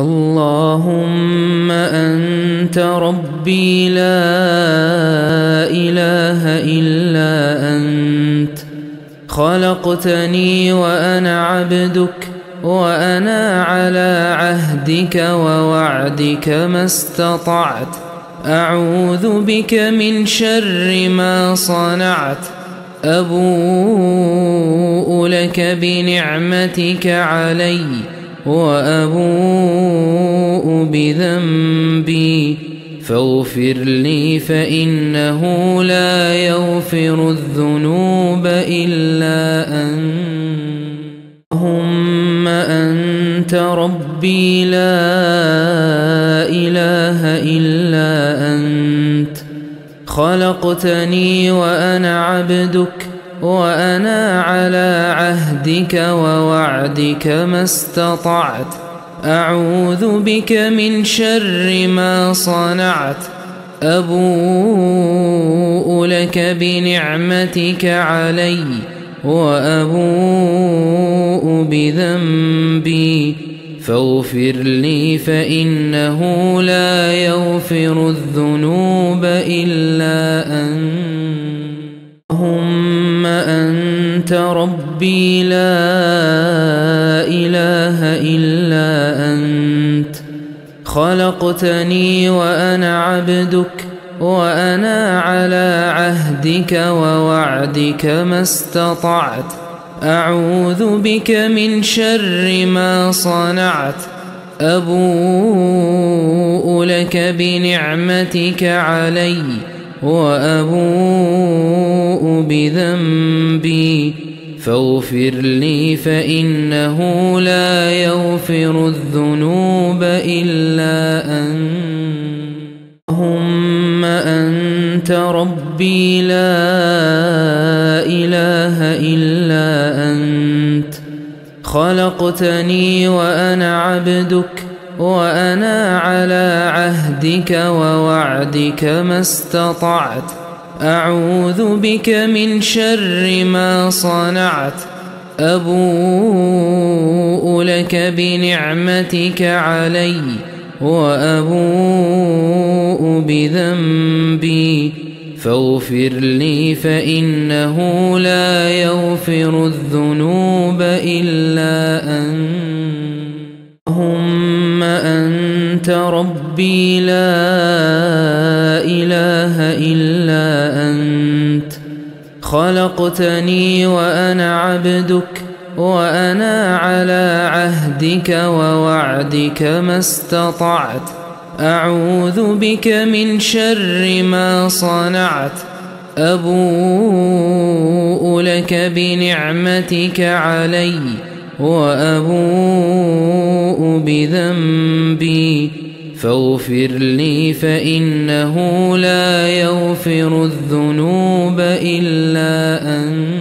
اللهم أنت ربي لا إله إلا أنت خلقتني وأنا عبدك وأنا على عهدك ووعدك ما استطعت أعوذ بك من شر ما صنعت أبوء لك بنعمتك علي وأبوء بذنبي فاغفر لي فإنه لا يغفر الذنوب إلا أنت اللهم أنت ربي لا إله إلا أنت خلقتني وأنا عبدك وأنا على عهدك ووعدك ما استطعت أعوذ بك من شر ما صنعت أبوء لك بنعمتك علي وأبوء بذنبي فاغفر لي فإنه لا يغفر الذنوب إلا أنت اللهم أنت ربي لا إله إلا أنت خلقتني وأنا عبدك وأنا على عهدك ووعدك ما استطعت أعوذ بك من شر ما صنعت أبوء لك بنعمتك علي وأبوء بذنبي فاغفر لي فإنه لا يغفر الذنوب إلا أنت اللهم أنت ربي لا إله إلا أنت خلقتني وأنا عبدك وأنا على عهدك ووعدك ما استطعت أعوذ بك من شر ما صنعت أبوء لك بنعمتك علي وأبوء بذنبي فاغفر لي فإنه لا يغفر الذنوب إلا أنت اللهم أنت ربي لا إله إلا أنت خلقتني وأنا عبدك وأنا على عهدك ووعدك ما استطعت أعوذ بك من شر ما صنعت أبوء لك بنعمتك علي وأبوء بذنبي فاغفر لي فإنه لا يغفر الذنوب إلا أنت